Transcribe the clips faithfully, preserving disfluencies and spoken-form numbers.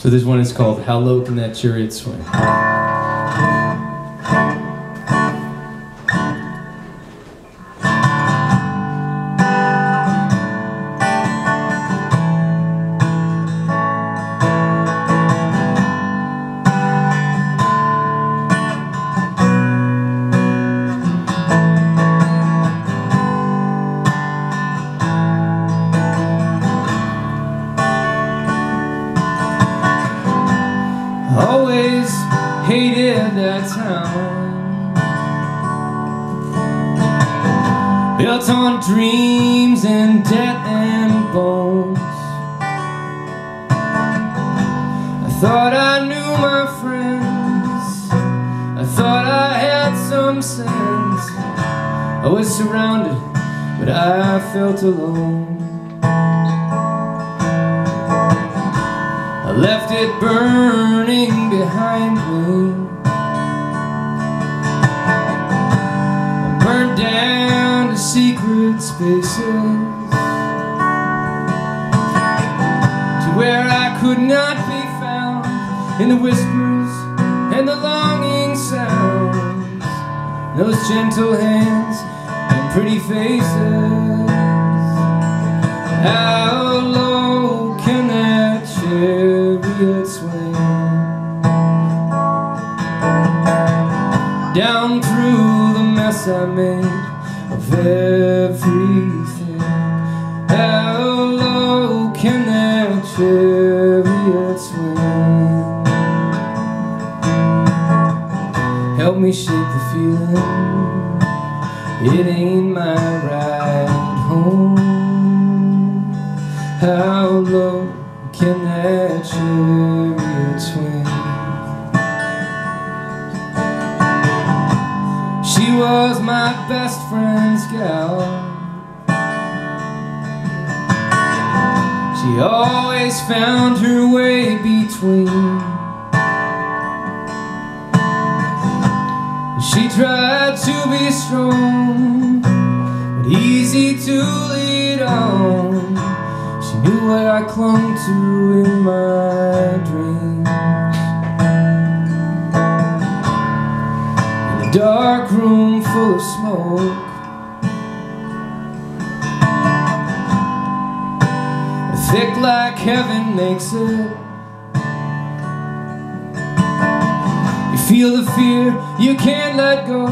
So this one is called How Low Can That Chariot Swing? Always hated that town, built on dreams and debt and bones. I thought I knew my friends, I thought I had some sense. I was surrounded, but I felt alone. I left it burning behind me. I burned down to secret spaces, to where I could not be found, in the whispers and the longing sounds, those gentle hands and pretty faces. How low can that chariot swing? Down through the mess I made of everything, how low can that chariot swing? Help me shake the feeling, it ain't my ride home. How low can that chariot swing? She was my best friend's gal. She always found her way between. She tried to be strong, but easy to lead on. She knew what I clung to in my dreams. In a dark room full of smoke, thick like heaven makes it. You feel the fear, you can't let go,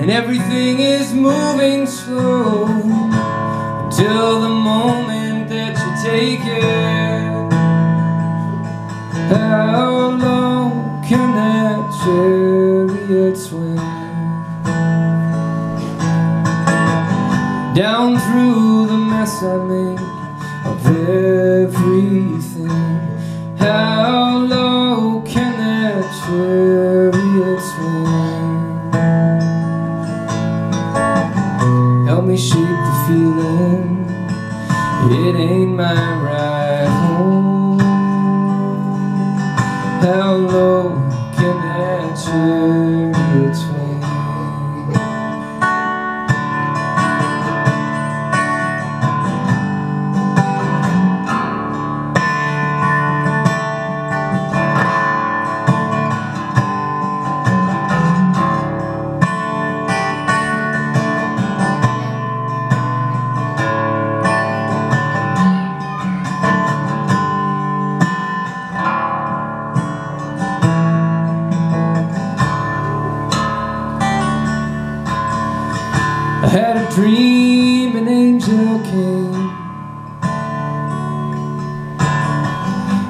and everything is moving slow. Till the moment that you take it, how low can that chariot swing? Down through the mess I made of everything, how low can that chariot swing? Help me shape the feeling, it ain't my ride home. How low can that chariot swing? I had a dream, an angel came.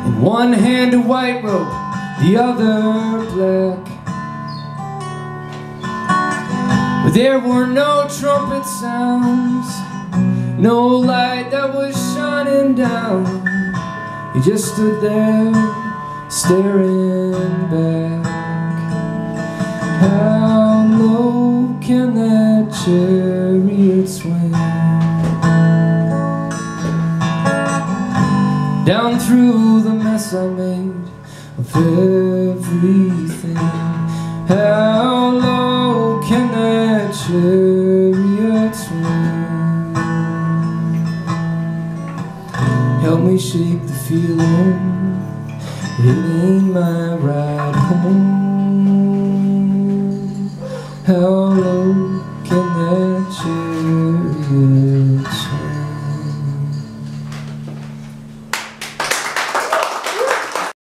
In one hand a white rope, the other black. But there were no trumpet sounds, no light that was shining down. He just stood there, staring back. How low can that chariot swing? Down through the mess I made of everything, how low can that chariot swing? help me shake the feeling, it ain't my ride home. How low can that chair get?